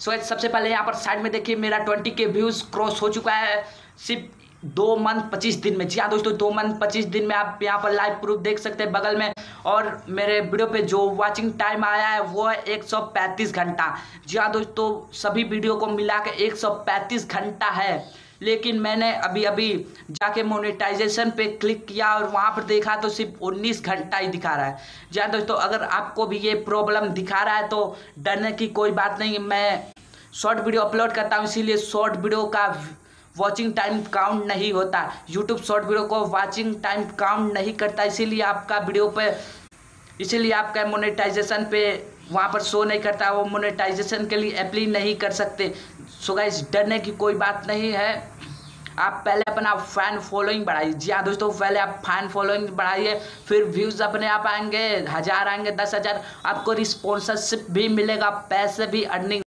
सो सबसे पहले यहाँ पर साइड में देखिए मेरा 20K व्यूज़ क्रॉस हो चुका है सिर्फ 2 मंथ 25 दिन में। जी हाँ दोस्तों, 2 मंथ 25 दिन में आप यहाँ पर लाइव प्रूफ देख सकते हैं बगल में। और मेरे वीडियो पे जो वाचिंग टाइम आया है वो है 135 घंटा। जी हाँ दोस्तों, सभी वीडियो को मिला के 135 घंटा है। लेकिन मैंने अभी अभी जाके मोनेटाइजेशन पे क्लिक किया और वहाँ पर देखा तो सिर्फ 19 घंटा ही दिखा रहा है। जी हाँ दोस्तों, अगर आपको भी ये प्रॉब्लम दिखा रहा है तो डरने की कोई बात नहीं। मैं शॉर्ट वीडियो अपलोड करता हूँ, इसीलिए शॉर्ट वीडियो का वॉचिंग टाइम काउंट नहीं होता। यूट्यूब शॉर्ट वीडियो को वॉचिंग टाइम काउंट नहीं करता, इसीलिए आपका मोनेटाइजेशन पे वहाँ पर शो नहीं करता। वो मोनेटाइजेशन के लिए अप्लाई नहीं कर सकते। सो गाइस, डरने की कोई बात नहीं है। आप पहले अपना फैन फॉलोइंग बढ़ाइए। जी हाँ दोस्तों, पहले आप फैन फॉलोइंग बढ़ाइए, फिर व्यूज़ अपने आप आएंगे, 1000 आएंगे, 10,000। आपको रिस्पॉन्सरशिप भी मिलेगा, पैसे भी अर्निंग